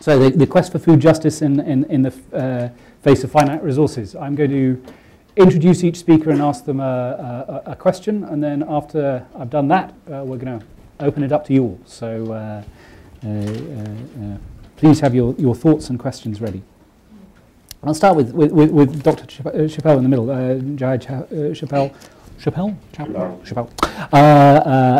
So the quest for food justice in the face of finite resources. I'm going to introduce each speaker and ask them a question, and then after I've done that, we're going to open it up to you all. So please have your thoughts and questions ready. I'll start with Dr. Chappell in the middle, Jahi Chappell.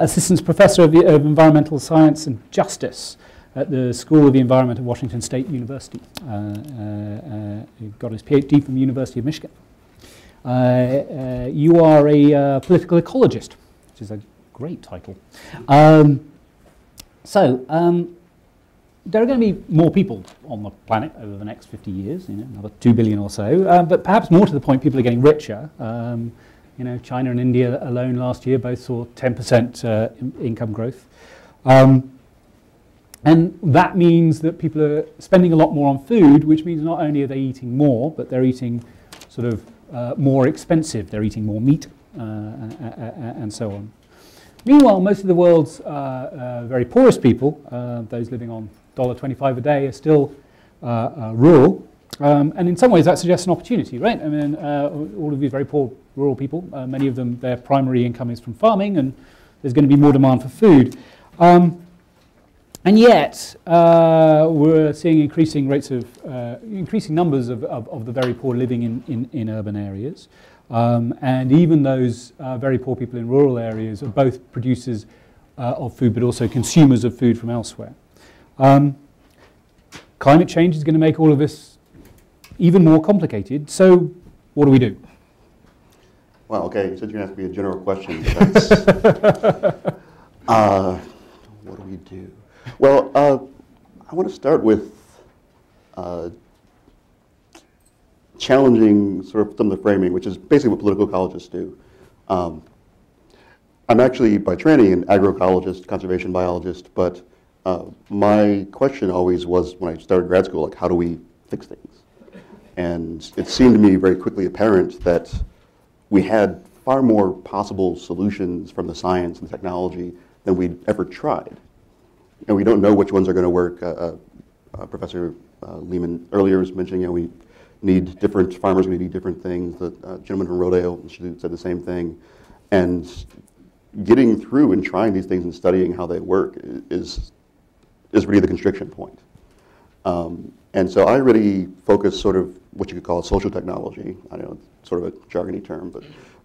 Assistant Professor of Environmental Science and Justice at the School of the Environment of Washington State University. He got his PhD from the University of Michigan. You are a political ecologist, which is a great title. There are going to be more people on the planet over the next 50 years, you know, another 2 billion or so, but perhaps more to the point, people are getting richer. You know, China and India alone last year both saw 10% income growth. And that means that people are spending a lot more on food, which means not only are they eating more, but they're eating sort of more expensive. They're eating more meat and so on. Meanwhile, most of the world's very poorest people, those living on $1.25 a day, are still rural. And in some ways that suggests an opportunity, right? I mean, all of these very poor rural people, many of them, their primary income is from farming, and there's going to be more demand for food. And yet, we're seeing increasing rates of, increasing numbers of the very poor living in urban areas. And even those very poor people in rural areas are both producers of food, but also consumers of food from elsewhere. Climate change is going to make all of this even more complicated. So what do we do? Well, okay, you said you're going to ask me a general question. What do we do? Well, I want to start with challenging sort of some of the framing, which is basically what political ecologists do. I'm actually, by training, an agroecologist, conservation biologist, but my question always was, when I started grad school, like, how do we fix things? And it seemed to me very quickly apparent that we had far more possible solutions from the science and the technology than we'd ever tried. And we don't know which ones are going to work. Professor Lehman earlier was mentioning, you know, we need different, farmers we need different things. The gentleman from Rodale Institute said the same thing. And getting through and trying these things and studying how they work is really the constriction point. And so I really focus sort of what you could call social technology. I know it's sort of a jargony term, but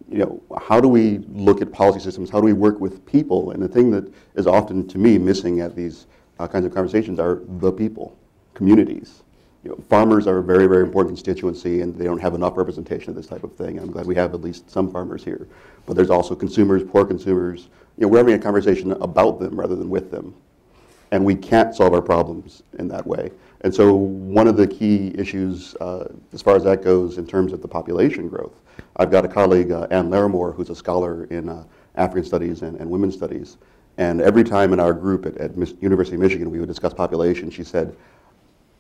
you know, how do we look at policy systems? How do we work with people? And the thing that is often, to me, missing at these kinds of conversations are the people, communities. You know, farmers are a very, very important constituency, and they don't have enough representation of this type of thing. And I'm glad we have at least some farmers here. But there's also consumers, poor consumers. You know, we're having a conversation about them rather than with them. And we can't solve our problems in that way. And so one of the key issues, as far as that goes, in terms of the population growth, I've got a colleague, Anne Larimore, who's a scholar in African studies and women's studies. And every time in our group at University of Michigan we would discuss population, she said,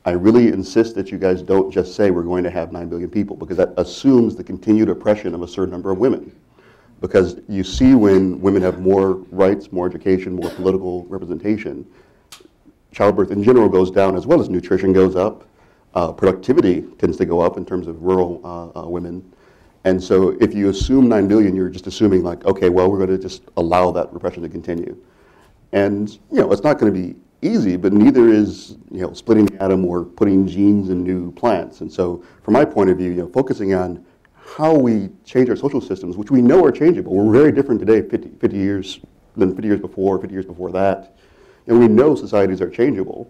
I really insist that you guys don't just say we're going to have 9 billion people, because that assumes the continued oppression of a certain number of women. Because you see, when women have more rights, more education, more political representation, childbirth in general goes down, as well as nutrition goes up. Productivity tends to go up in terms of rural women. And so if you assume 9 billion, you're just assuming like, okay, well, we're going to just allow that repression to continue. And you know, it's not going to be easy, but neither is, you know, splitting the atom or putting genes in new plants. And so from my point of view, you know, focusing on how we change our social systems, which we know are changeable. We're very different today 50 years than 50 years before, 50 years before that. And we know societies are changeable,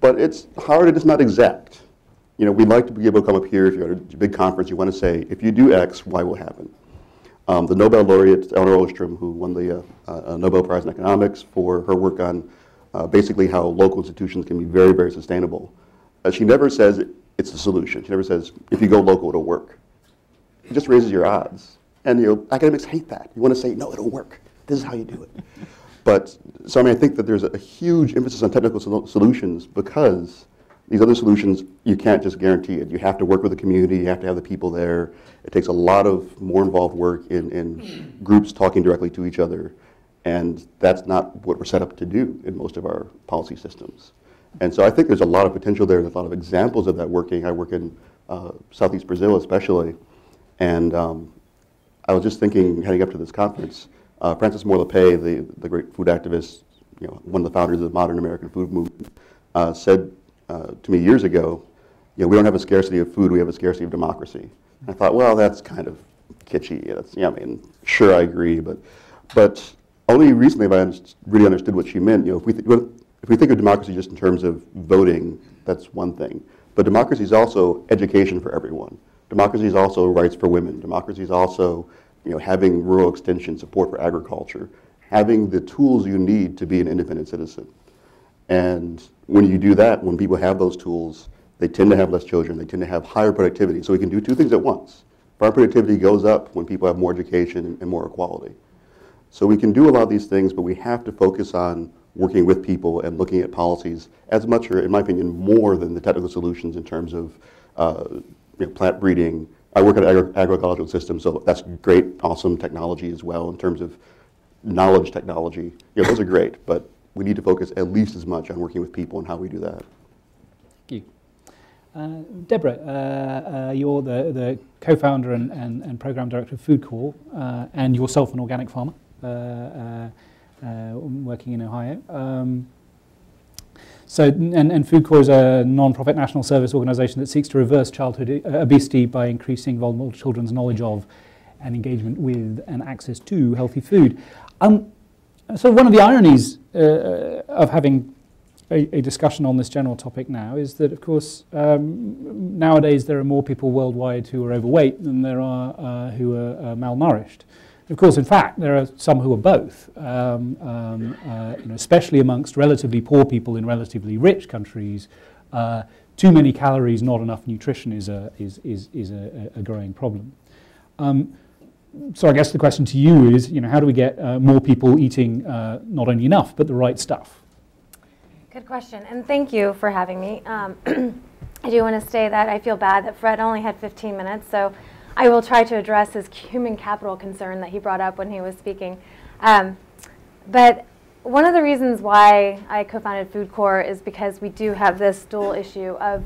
but it's hard and it's not exact. You know, we'd like to be able to come up here, if you're at a big conference, you want to say, if you do X, Y will happen. The Nobel laureate, Eleanor Ostrom, who won the Nobel Prize in Economics for her work on basically how local institutions can be very, very sustainable. She never says it's a solution. She never says, if you go local, it'll work. It just raises your odds. And you know, academics hate that. You want to say, no, it'll work. This is how you do it. But so I mean, I think that there's a huge emphasis on technical solutions, because these other solutions, you can't just guarantee it. You have to work with the community. You have to have the people there. It takes a lot of more involved work in groups talking directly to each other. And that's not what we're set up to do in most of our policy systems. And so I think there's a lot of potential there. There's a lot of examples of that working. I work in Southeast Brazil especially. And I was just thinking, heading up to this conference, Frances Moore Lappé, the great food activist, you know, one of the founders of the modern American food movement, said to me years ago, you know, we don't have a scarcity of food, we have a scarcity of democracy. And I thought, well, that's kind of kitschy. That's, you know, I mean, sure, I agree, but only recently have I really understood what she meant. You know, if we think of democracy just in terms of voting, that's one thing. But democracy is also education for everyone. Democracy is also rights for women. Democracy is also, you know, having rural extension, support for agriculture, having the tools you need to be an independent citizen. And when you do that, when people have those tools, they tend to have less children. They tend to have higher productivity. So we can do two things at once. Farm productivity goes up when people have more education and more equality. So we can do a lot of these things, but we have to focus on working with people and looking at policies as much, or in my opinion, more than the technical solutions in terms of you know, plant breeding. I work at an agroecological system, so that's great, awesome technology as well in terms of knowledge technology. You know, those are great, but we need to focus at least as much on working with people and how we do that. Thank you. Deborah, you're the co-founder and program director of FoodCorps, and yourself an organic farmer working in Ohio. So FoodCorps is a non-profit national service organization that seeks to reverse childhood obesity by increasing vulnerable children's knowledge of and engagement with and access to healthy food. So one of the ironies of having a discussion on this general topic now is that, of course, nowadays there are more people worldwide who are overweight than there are who are malnourished. Of course, in fact, there are some who are both, you know, especially amongst relatively poor people in relatively rich countries. Too many calories, not enough nutrition is a growing problem. So I guess the question to you is, you know, how do we get more people eating not only enough, but the right stuff? Good question, and thank you for having me. I do want to say that I feel bad that Fred only had 15 minutes, so I will try to address his human capital concern that he brought up when he was speaking. But one of the reasons why I co-founded FoodCorps is because we do have this dual issue of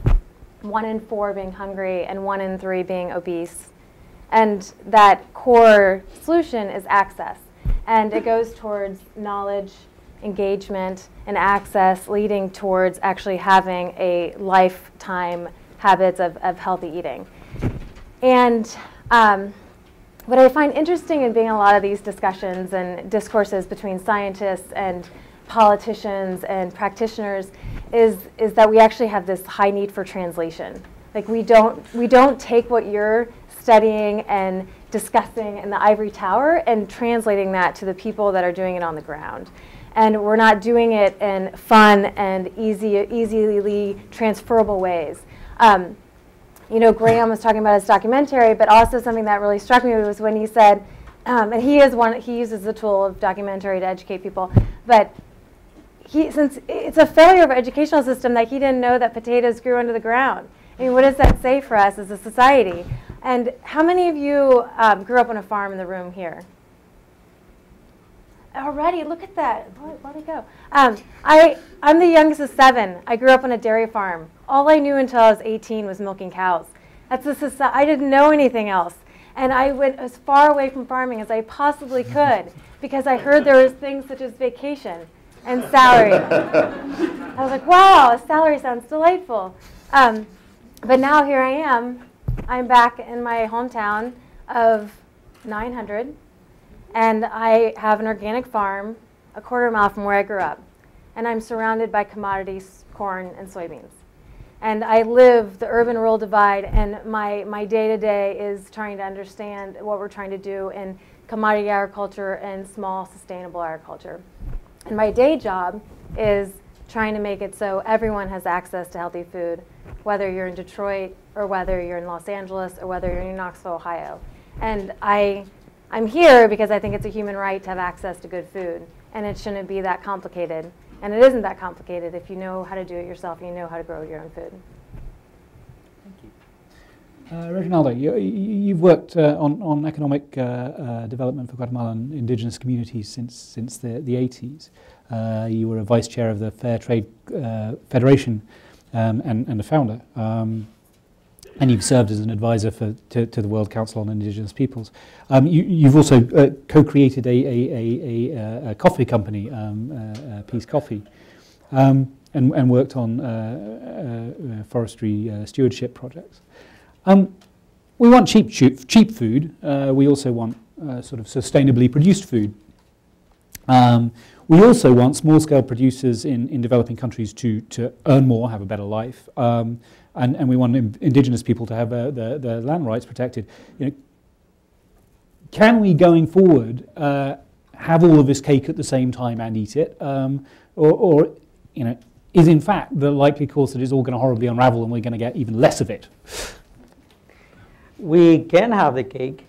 1 in 4 being hungry and 1 in 3 being obese. And that core solution is access, and it goes towards knowledge, engagement and access, leading towards actually having a lifetime habits of healthy eating. And what I find interesting in being in a lot of these discussions and discourses between scientists and politicians and practitioners is that we actually have this high need for translation. Like we don't take what you're studying and discussing in the ivory tower and translating that to the people that are doing it on the ground. And we're not doing it in fun and easily transferable ways. You know, Graham was talking about his documentary, but also something that really struck me was when he said, and he uses the tool of documentary to educate people, but since it's a failure of our educational system that he didn't know that potatoes grew under the ground. I mean, what does that say for us as a society? And how many of you grew up on a farm in the room here? Already, look at that. Let it go. I'm the youngest of 7. I grew up on a dairy farm. All I knew until I was 18 was milking cows. I didn't know anything else. And I went as far away from farming as I possibly could because I heard there was things such as vacation and salary. I was like, wow, a salary sounds delightful. But now here I am. I'm back in my hometown of 900. And I have an organic farm a quarter-mile from where I grew up. And I'm surrounded by commodities, corn, and soybeans. And I live the urban-rural divide, and my day-to-day is trying to understand what we're trying to do in commodity agriculture and small, sustainable agriculture. And my day job is trying to make it so everyone has access to healthy food, whether you're in Detroit, or whether you're in Los Angeles, or whether you're in Knoxville, Ohio. And I'm here because I think it's a human right to have access to good food, and it shouldn't be that complicated. And it isn't that complicated if you know how to do it yourself and you know how to grow your own food. Thank you. Reginaldo, you've worked on economic development for Guatemalan indigenous communities since the 80s. You were a vice chair of the Fair Trade Federation and a founder. And you've served as an advisor to the World Council on Indigenous Peoples. You've also co-created a coffee company, Peace Coffee. And worked on forestry stewardship projects. We want cheap food. We also want sort of sustainably produced food. We also want small-scale producers in developing countries to earn more, have a better life, and we want indigenous people to have their land rights protected. You know, can we, going forward, have all of this cake at the same time and eat it, or you know, is in fact the likely course that it's all going to horribly unravel and we're going to get even less of it? We can have the cake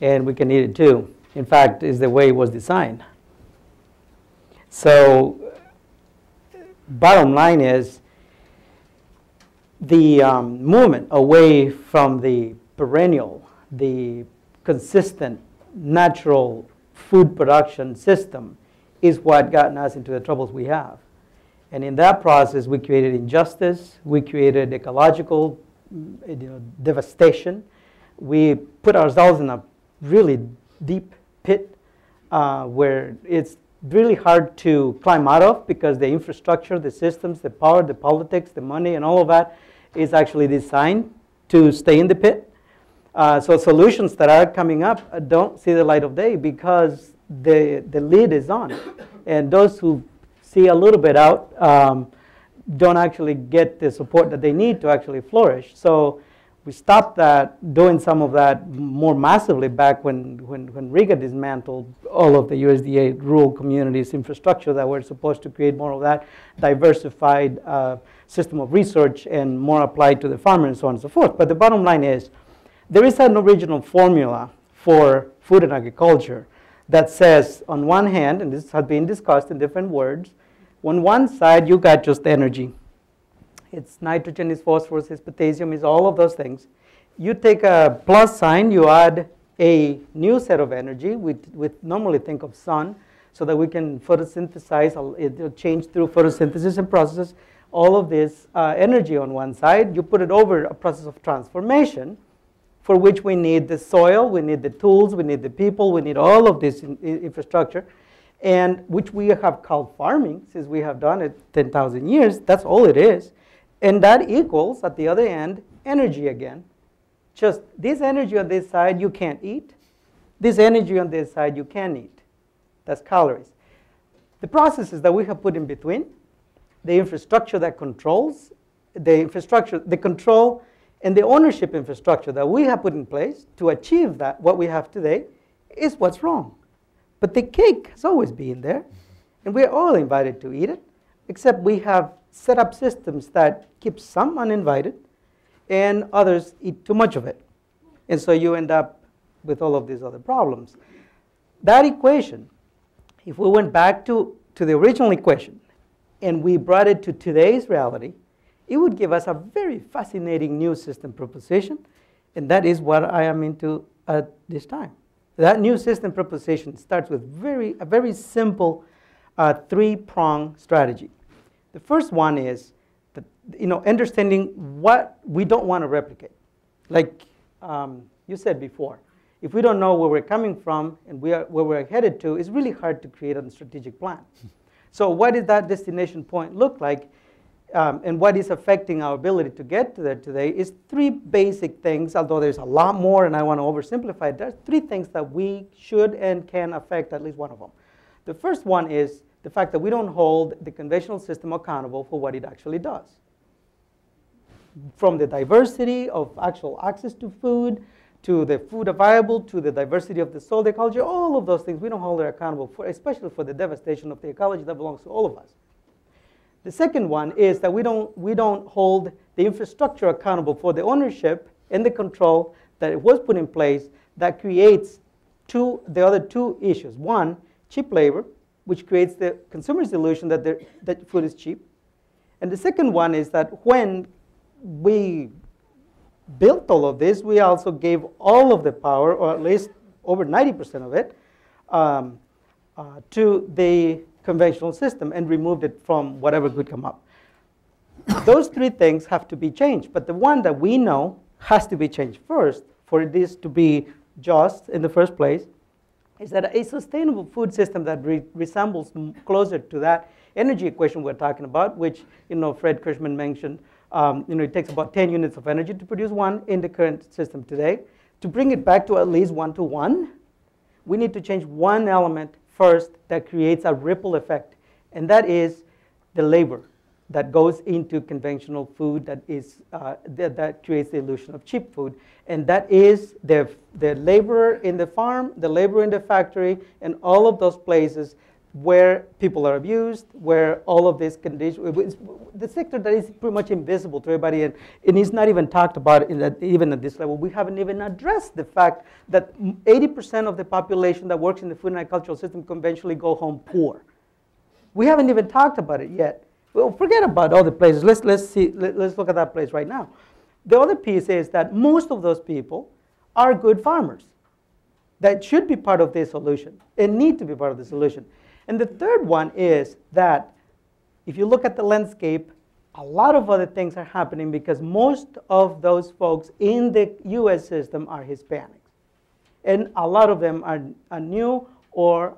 and we can eat it too. In fact, it's the way it was designed. So bottom line is the movement away from the perennial, the consistent natural food production system is what gotten us into the troubles we have. And in that process, we created injustice, we created ecological devastation. We put ourselves in a really deep pit where it's really hard to climb out of because the infrastructure, the systems, the power, the politics, the money, and all of that is actually designed to stay in the pit. So solutions that are coming up don't see the light of day because the lid is on. And those who see a little bit out don't actually get the support that they need to actually flourish. So we stopped that, doing some of that more massively back when Riga dismantled all of the USDA rural communities infrastructure that were supposed to create more of that diversified system of research and more applied to the farmer and so on and so forth. But the bottom line is there is an original formula for food and agriculture that says on one hand, and this has been discussed in different words, on one side you got just energy. It's nitrogen, it's phosphorus, it's potassium, it's all of those things. You take a plus sign, you add a new set of energy. We normally think of sun so that we can photosynthesize, it'll change through photosynthesis and processes. All of this energy on one side, you put it over a process of transformation for which we need the soil, we need the tools, we need the people, we need all of this infrastructure. And which we have called farming since we have done it 10,000 years, that's all it is. And that equals, at the other end, energy again. Just this energy on this side you can't eat. This energy on this side you can eat. That's calories. The processes that we have put in between, the infrastructure that controls, the infrastructure, the control, and the ownership infrastructure that we have put in place to achieve that, what we have today, is what's wrong. But the cake has always been there, and we're all invited to eat it, except we have set up systems that keep some uninvited, and others eat too much of it. And so you end up with all of these other problems. That equation, if we went back to the original equation, and we brought it to today's reality, it would give us a very fascinating new system proposition, and that is what I am into at this time. That new system proposition starts with a very simple three-prong strategy. The first one is that, you know, understanding what we don't want to replicate. Like you said before, if we don't know where we're coming from and where we're headed to, it's really hard to create a strategic plan. So what did that destination point look like? And what is affecting our ability to get to there today is three basic things, although there's a lot more and I want to oversimplify it. There are three things that we should and can affect, at least one of them. The first one is the fact that we don't hold the conventional system accountable for what it actually does. From the diversity of actual access to food, to the food available, to the diversity of the soil, the ecology, all of those things we don't hold it accountable for, especially for the devastation of the ecology that belongs to all of us. The second one is that we don't hold the infrastructure accountable for the ownership and the control that it was put in place that creates the other two issues. One, cheap labor, which creates the consumer's illusion that food is cheap. And the second one is that when we built all of this, we also gave all of the power, or at least over 90% of it, to the conventional system and removed it from whatever could come up. Those three things have to be changed, but the one that we know has to be changed first for this to be just in the first place is that a sustainable food system that resembles closer to that energy equation we're talking about, which Fred Kirschman mentioned, it takes about 10 units of energy to produce one in the current system today. To bring it back to at least 1 to 1, we need to change one element first that creates a ripple effect, and that is the labor that goes into conventional food that is that creates the illusion of cheap food, and that is the laborer in the farm, the laborer in the factory, and all of those places where people are abused, where all of this condition, the sector that is pretty much invisible to everybody, and it's not even talked about even at this level. We haven't even addressed the fact that 80% of the population that works in the food and agricultural system conventionally go home poor. We haven't even talked about it yet. Well, forget about all the places. Let's look at that place right now. The other piece is that most of those people are good farmers that should be part of the solution and need to be part of the solution. And the third one is that if you look at the landscape, a lot of other things are happening because most of those folks in the US system are Hispanics. And a lot of them are new or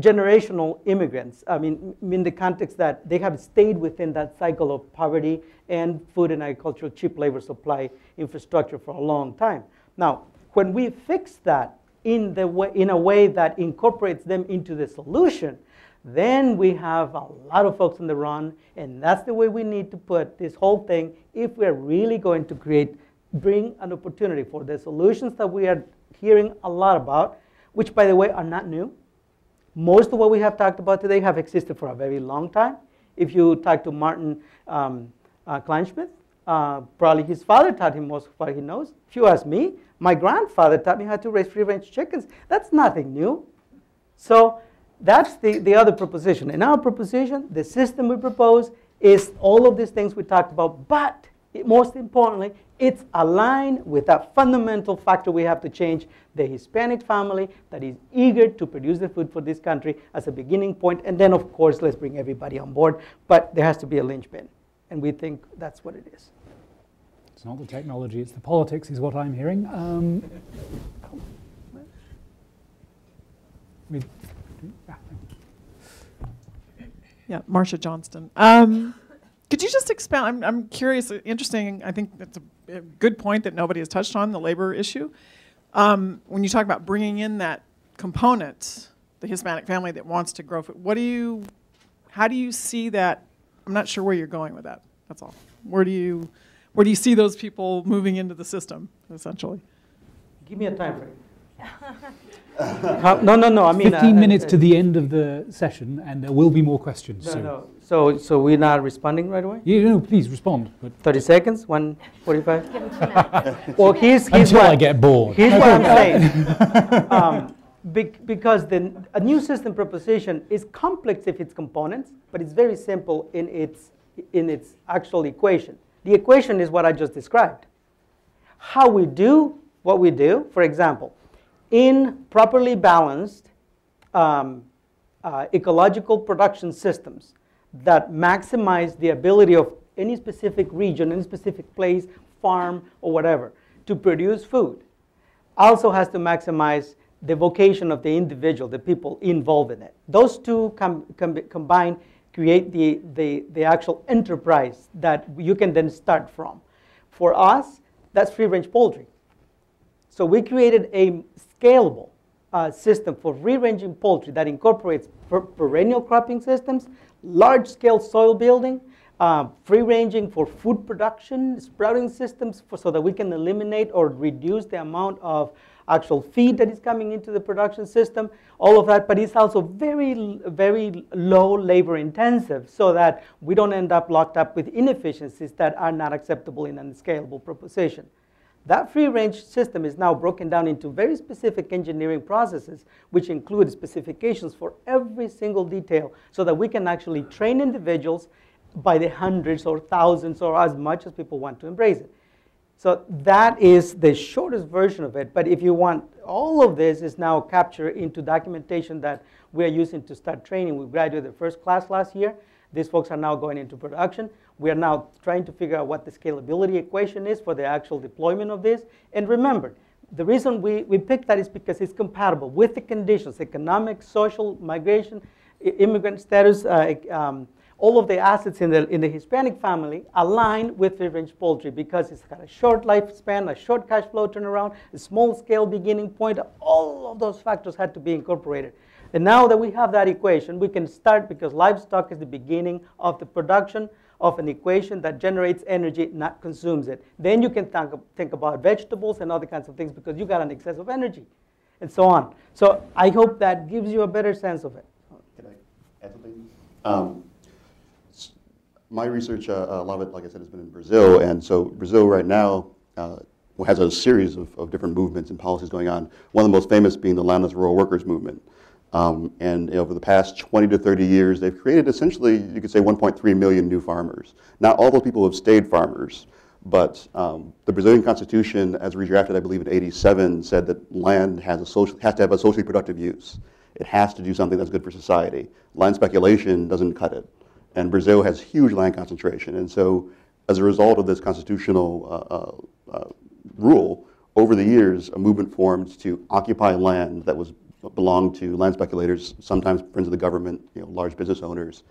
generational immigrants. I mean, in the context that they have stayed within that cycle of poverty and food and agricultural cheap labor supply infrastructure for a long time. Now, when we fix that in a way that incorporates them into the solution, then we have a lot of folks on the run, and that's the way we need to put this whole thing if we're really going to bring an opportunity for the solutions that we are hearing a lot about, which, by the way, are not new. Most of what we have talked about today have existed for a very long time. If you talk to Martin Kleinschmidt, probably his father taught him most of what he knows. If you ask me, my grandfather taught me how to raise free-range chickens. That's nothing new. So that's the other proposition. In our proposition, the system we propose is all of these things we talked about, but most importantly, it's aligned with that fundamental factor we have to change, the Hispanic family that is eager to produce the food for this country as a beginning point. And then, of course, let's bring everybody on board. But there has to be a linchpin. And we think that's what it is. It's not the technology, it's the politics is what I'm hearing. Yeah, Marsha Johnston. Could you just expound? I'm curious, interesting. I think that's a good point that nobody has touched on, the labor issue. When you talk about bringing in that component, the Hispanic family that wants to grow food, how do you see that? I'm not sure where you're going with that. That's all. Where do you see those people moving into the system, essentially? Give me a time frame. No. I mean, 15 minutes to the end of the session, and there will be more questions. No. So we're not responding right away. Yeah, no. Please respond. 30 seconds. 1:45. Give him 2 minutes. Well, I get bored. Here's what I'm saying. Because a new system proposition is complex in its components, but it's very simple in its actual equation. The equation is what I just described. How we do what we do, for example, in properly balanced ecological production systems that maximize the ability of any specific region, any specific place, farm, or whatever, to produce food, also has to maximize the vocation of the individual, the people involved in it. Those two combined create the actual enterprise that you can then start from. For us, that's free-range poultry. So we created a scalable system for free-ranging poultry that incorporates perennial cropping systems, large-scale soil building, free-ranging for food production, sprouting systems so that we can eliminate or reduce the amount of actual feed that is coming into the production system, all of that, but it's also very, very low labor intensive so that we don't end up locked up with inefficiencies that are not acceptable in an scalable proposition. That free-range system is now broken down into very specific engineering processes, which include specifications for every single detail so that we can actually train individuals by the hundreds or thousands or as much as people want to embrace it. So that is the shortest version of it. But if you want, all of this is now captured into documentation that we are using to start training. We graduated the first class last year. These folks are now going into production. We are now trying to figure out what the scalability equation is for the actual deployment of this. And remember, the reason we picked that is because it's compatible with the conditions, economic, social, migration, immigrant status, all of the assets in the Hispanic family align with free-range poultry because it's got a short lifespan, a short cash flow turnaround, a small-scale beginning point. All of those factors had to be incorporated. And now that we have that equation, we can start because livestock is the beginning of the production of an equation that generates energy, not consumes it. Then you can think about vegetables and other kinds of things because you got an excess of energy and so on. So I hope that gives you a better sense of it. Can I add something? My research, a lot of it, like I said, has been in Brazil. And so Brazil right now has a series of different movements and policies going on. One of the most famous being the Landless Rural Workers Movement. And over the past 20 to 30 years, they've created essentially, you could say, 1.3 million new farmers. Not all those people have stayed farmers, but the Brazilian Constitution, as redrafted, I believe, in '87, said that land has to have a socially productive use. It has to do something that's good for society. Land speculation doesn't cut it. And Brazil has huge land concentration. And so as a result of this constitutional rule, over the years, a movement formed to occupy land that was belonged to land speculators, sometimes friends of the government, large business owners,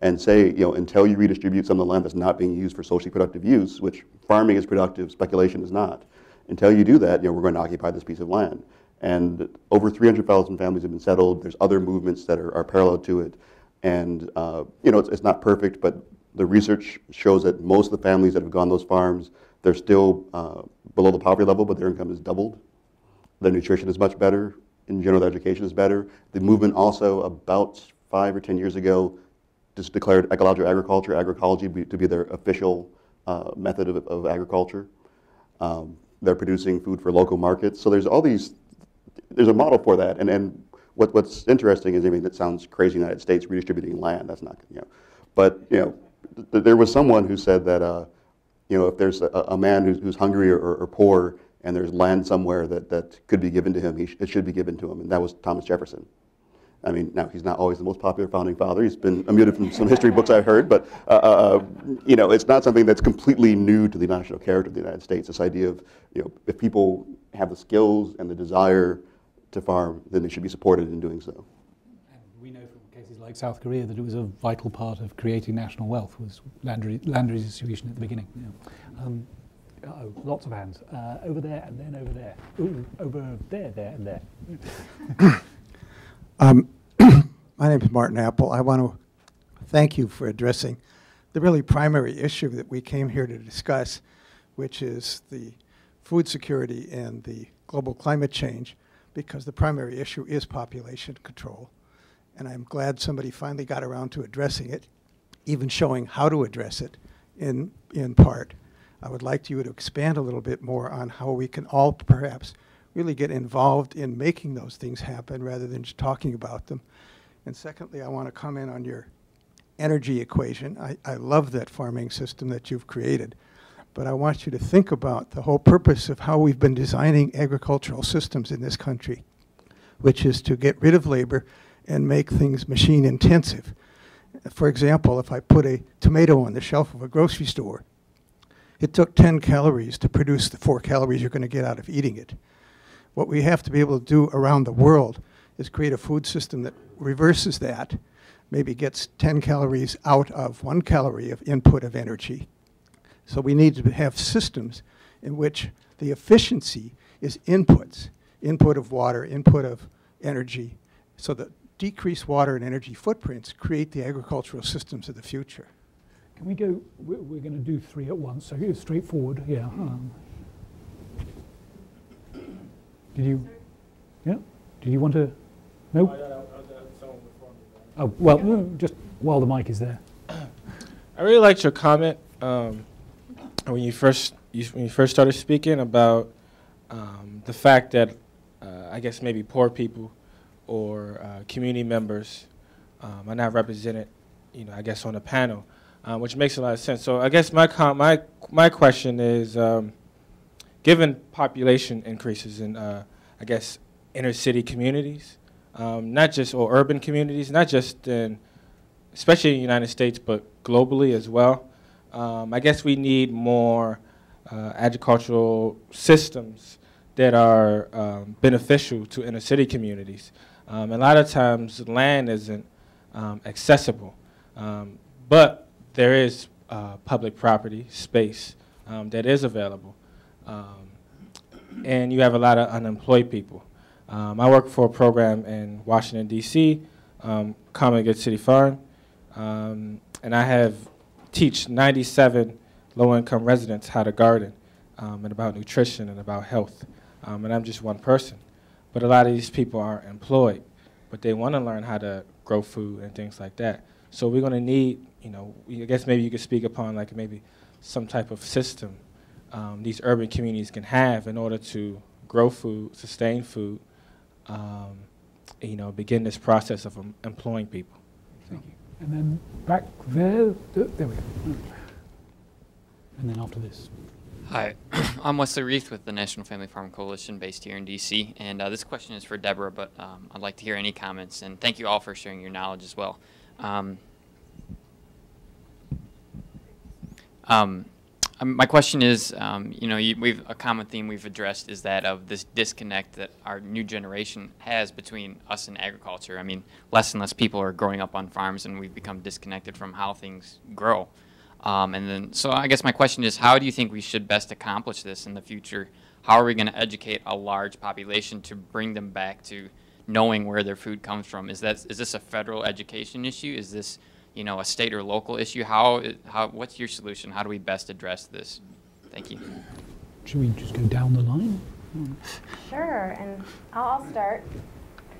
and say, until you redistribute some of the land that's not being used for socially productive use, which farming is productive, speculation is not, until you do that, we're going to occupy this piece of land. And over 300,000 families have been settled. There's other movements that are parallel to it. And it's not perfect, but the research shows that most of the families that have gone to those farms, they're still below the poverty level, but their income is doubled. Their nutrition is much better. In general, their education is better. The movement also, about 5 or 10 years ago, just declared ecological agriculture, agroecology, to be their official method of agriculture. They're producing food for local markets. So there's a model for that. And what's interesting is, that sounds crazy in the United States, redistributing land. That's not, But, there was someone who said that, if there's a man who's hungry or poor and there's land somewhere that could be given to him, it should be given to him. And that was Thomas Jefferson. Now he's not always the most popular founding father. He's been omitted from some history books I've heard. But, it's not something that's completely new to the national character of the United States, this idea of, if people have the skills and the desire to farm, then they should be supported in doing so. And we know from cases like South Korea that it was a vital part of creating national wealth, was land redistribution at the beginning. Yeah. Uh-oh, lots of hands. Over there, and then over there. Ooh, over there, and there. My name is Martin Apple. I want to thank you for addressing the really primary issue that we came here to discuss, which is the food security and the global climate change, because the primary issue is population control. And I'm glad somebody finally got around to addressing it, even showing how to address it in part. I would like you to expand a little bit more on how we can all perhaps really get involved in making those things happen rather than just talking about them. And secondly, I want to comment on your energy equation. I love that farming system that you've created, but I want you to think about the whole purpose of how we've been designing agricultural systems in this country, which is to get rid of labor and make things machine intensive. For example, if I put a tomato on the shelf of a grocery store, it took 10 calories to produce the 4 calories you're going to get out of eating it. What we have to be able to do around the world is create a food system that reverses that, maybe gets 10 calories out of 1 calorie of input of energy. So we need to have systems in which the efficiency is inputs, input of water, input of energy, so that decreased water and energy footprints create the agricultural systems of the future. Can we go, we're going to do three at once, so it's straightforward, yeah. Did you want to, no? Oh, well, just while the mic is there. I really liked your comment when you first started speaking about the fact that, I guess maybe poor people or community members are not represented, I guess on a panel. which makes a lot of sense. So I guess my question is, given population increases in, I guess, inner city communities, not just, or urban communities, not just in, especially in the United States, but globally as well, I guess we need more agricultural systems that are beneficial to inner city communities. A lot of times land isn't accessible, but there is public property space that is available. And you have a lot of unemployed people. I work for a program in Washington, D.C., Common Good City Farm, and I have teach 97 low-income residents how to garden and about nutrition and about health. And I'm just one person. But a lot of these people are employed, but they want to learn how to grow food and things like that. So we're going to need, you know, I guess maybe you could speak upon like maybe some type of system these urban communities can have in order to grow food, sustain food, you know, begin this process of employing people. Thank you. And then back there, there we go. And then after this. Hi, I'm Wesley Reith with the National Family Farm Coalition based here in DC. And this question is for Deborah, but I'd like to hear any comments. And thank you all for sharing your knowledge as well. My question is, you know, a common theme we've addressed is that of this disconnect that our new generation has between us and agriculture. I mean, less and less people are growing up on farms, and we've become disconnected from how things grow. And then, so I guess my question is, how do you think we should best accomplish this in the future? How are we going to educate a large population to bring them back to knowing where their food comes from? Is this a federal education issue? Is this, you know, a state or local issue? What's your solution? How do we best address this? Thank you. Should we just go down the line? Sure, and I'll start.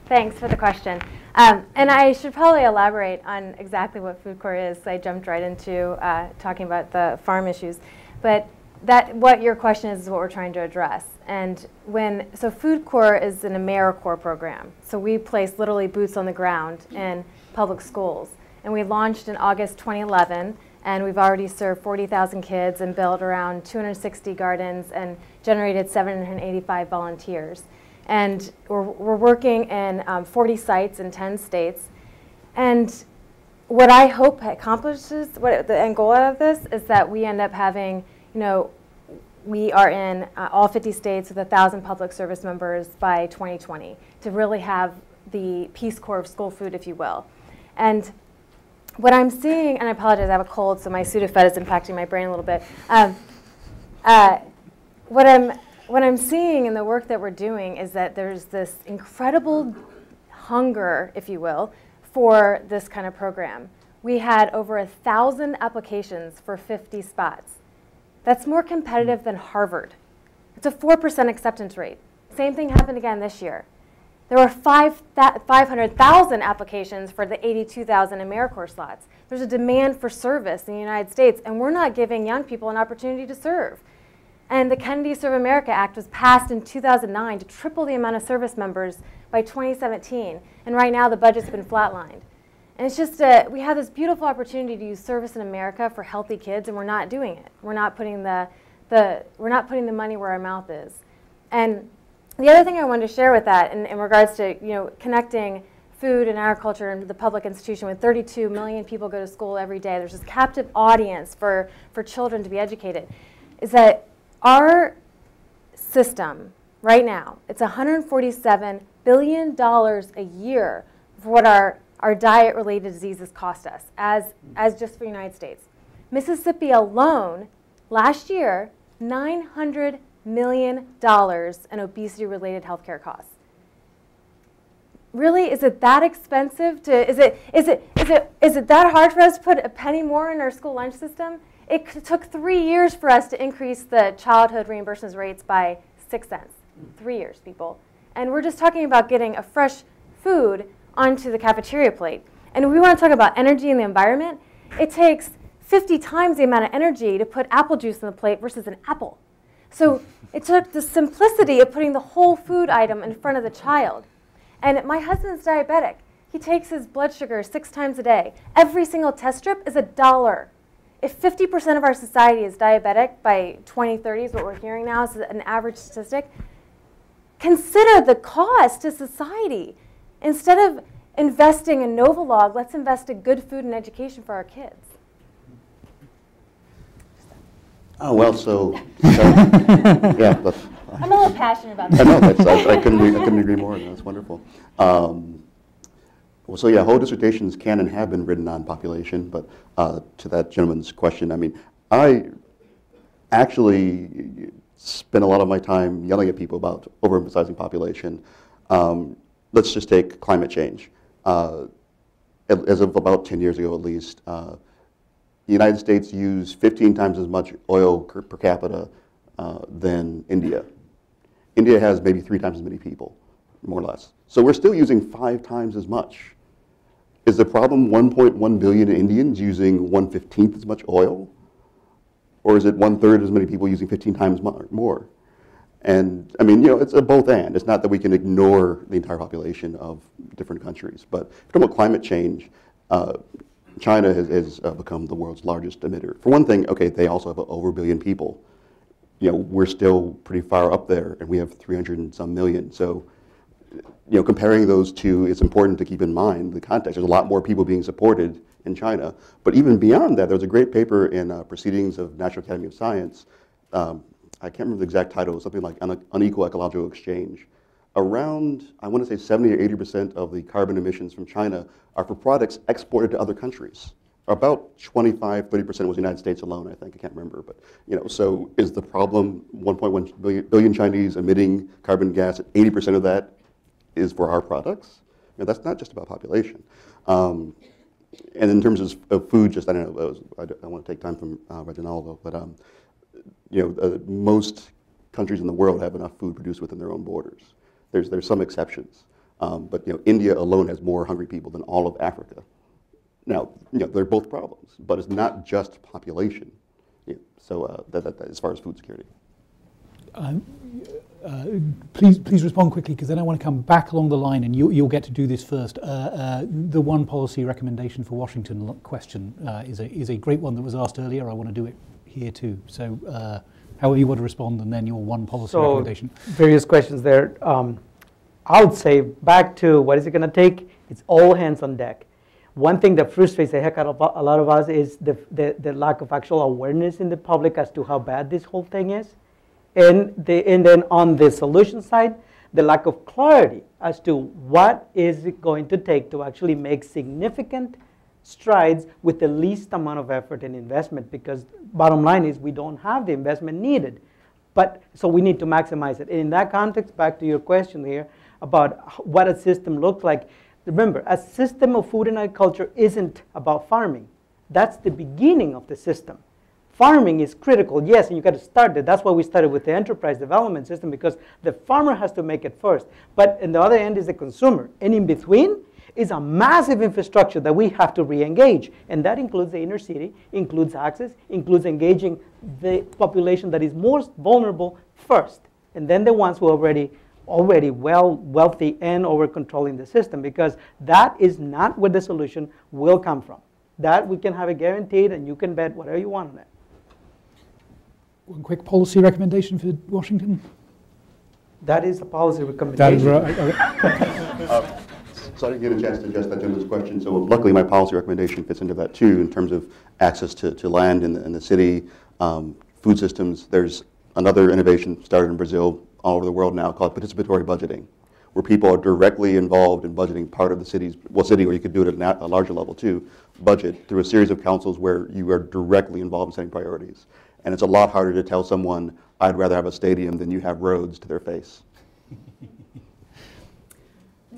Thanks for the question. And I should probably elaborate on exactly what FoodCorps is. I jumped right into talking about the farm issues. But that, what your question is what we're trying to address. And when, so FoodCorps is an AmeriCorps program. So we place literally boots on the ground in public schools. And we launched in August 2011, and we've already served 40,000 kids and built around 260 gardens and generated 785 volunteers. And we're working in 40 sites in 10 states. And what I hope accomplishes, what the end goal out of this, is that we end up having, you know, we are in all 50 states with 1,000 public service members by 2020 to really have the Peace Corps of school food, if you will. And what I'm seeing, and I apologize, I have a cold, so my Sudafed is impacting my brain a little bit. What I'm seeing in the work that we're doing is that there's this incredible hunger, if you will, for this kind of program. We had over 1,000 applications for 50 spots. That's more competitive than Harvard. It's a 4% acceptance rate. Same thing happened again this year. There were 500,000 applications for the 82,000 AmeriCorps slots. There's a demand for service in the United States, and we're not giving young people an opportunity to serve. And the Kennedy Serve America Act was passed in 2009 to triple the amount of service members by 2017. And right now, the budget's been flatlined. And it's just we have this beautiful opportunity to use service in America for healthy kids, and we're not doing it. We're not putting the money where our mouth is. And the other thing I wanted to share with that in regards to, you know, connecting food and agriculture and the public institution, with 32 million people go to school every day, there's this captive audience for children to be educated, is that our system right now, it's $147 billion a year for what our diet-related diseases cost us, as just for the United States. Mississippi alone, last year, $900 million in obesity-related healthcare costs. Really, is it that expensive to? Is it that hard for us to put a penny more in our school lunch system? It took 3 years for us to increase the childhood reimbursement rates by 6 cents. 3 years, people, and we're just talking about getting a fresh food onto the cafeteria plate. And we want to talk about energy and the environment. It takes 50 times the amount of energy to put apple juice on the plate versus an apple. So it took the simplicity of putting the whole food item in front of the child. And my husband's diabetic. He takes his blood sugar 6 times a day. Every single test strip is $1. If 50% of our society is diabetic by 2030, is what we're hearing now is an average statistic, consider the cost to society. Instead of investing in Novolog, let's invest in good food and education for our kids. Oh, well, yeah. I'm a little passionate about that. I know, I couldn't agree more. That's wonderful. Well, so yeah, whole dissertations can and have been written on population, but to that gentleman's question, I mean, I actually spend a lot of my time yelling at people about overemphasizing population. Let's just take climate change. As of about 10 years ago, at least, the United States used 15 times as much oil per capita than India. India has maybe 3 times as many people, more or less. So we're still using 5 times as much. Is the problem 1.1 billion Indians using 1/15 as much oil? Or is it 1/3 as many people using 15 times more? And I mean, you know, it's a both and. It's not that we can ignore the entire population of different countries. But if we're talking about climate change, China has become the world's largest emitter. For one thing, okay, they also have over a billion people. You know, we're still pretty far up there, and we have 300 and some million. So, you know, comparing those two, it's important to keep in mind the context. There's a lot more people being supported in China. But even beyond that, there's a great paper in Proceedings of the National Academy of Science. I can't remember the exact title. It was something like Unequal Ecological Exchange. Around, I want to say 70 or 80% of the carbon emissions from China are for products exported to other countries. About 25, 30% was the United States alone, I think. I can't remember. But, you know, so is the problem 1.1 billion Chinese emitting carbon gas, 80% of that is for our products? You know, that's not just about population. And in terms of food, just, I don't know, I want to take time from Reginaldo, but, you know, most countries in the world have enough food produced within their own borders. There's some exceptions, but you know, India alone has more hungry people than all of Africa. Now, you know, they're both problems, but it's not just population. You know, so that as far as food security. Please respond quickly, because then I want to come back along the line, and you'll get to do this first. The one policy recommendation for Washington question is a great one that was asked earlier. I want to do it here too. So. How you want to respond, and then your one policy recommendation. Various questions there. I would say back to what is it going to take? It's all hands on deck. One thing that frustrates the heck out of a lot of us is the lack of actual awareness in the public as to how bad this whole thing is. And then on the solution side, the lack of clarity as to what is it going to take to actually make significant strides with the least amount of effort and investment, because bottom line is we don't have the investment needed, but so we need to maximize it. And in that context, back to your question here about what a system looks like, remember, a system of food and agriculture isn't about farming. That's the beginning of the system. Farming is critical, yes, and you got to start it. That's why we started with the enterprise development system, because the farmer has to make it first, but in the other end is the consumer, and in between is a massive infrastructure that we have to re-engage. And that includes the inner city, includes access, includes engaging the population that is most vulnerable first, and then the ones who are already wealthy and over-controlling the system, because that is not where the solution will come from. That we can have it guaranteed, and you can bet whatever you want on it. One quick policy recommendation for Washington? That is a policy recommendation. That is right. So I didn't get a chance to address that gentleman's question. So luckily, my policy recommendation fits into that too, in terms of access to land in the city, food systems. There's another innovation started in Brazil, all over the world now, called participatory budgeting, where people are directly involved in budgeting part of the city's, well, city, or you could do it at a larger level too, budget through a series of councils where you are directly involved in setting priorities. And it's a lot harder to tell someone, I'd rather have a stadium than you have roads, to their face.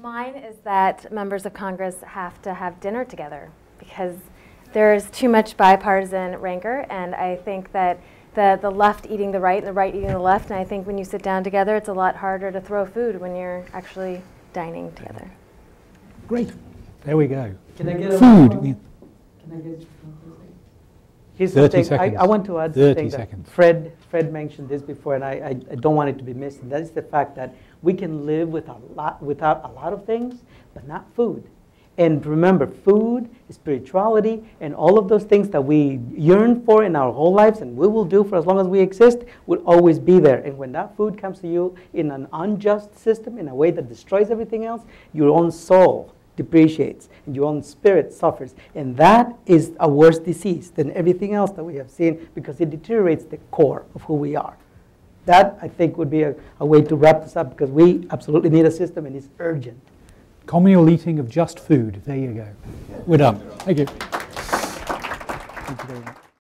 Mine is that members of Congress have to have dinner together, because there's too much bipartisan rancor, and I think that the left eating the right and the right eating the left, and I think when you sit down together, it's a lot harder to throw food when you're actually dining together. Great. There we go. Can I get food? Can I get here's 30 the thing. I want to add 30 seconds. Fred mentioned this before, and I don't want it to be missed, and that is the fact that we can live with a lot, without a lot of things, but not food. And remember, food, spirituality, and all of those things that we yearn for in our whole lives and we will do for as long as we exist will always be there. And when that food comes to you in an unjust system, in a way that destroys everything else, your own soul depreciates and your own spirit suffers. And that is a worse disease than everything else that we have seen because it deteriorates the core of who we are. That, I think, would be a way to wrap this up because we absolutely need a system and it's urgent. Communal eating of just food. There you go. We're done. Thank you. Thank you very much.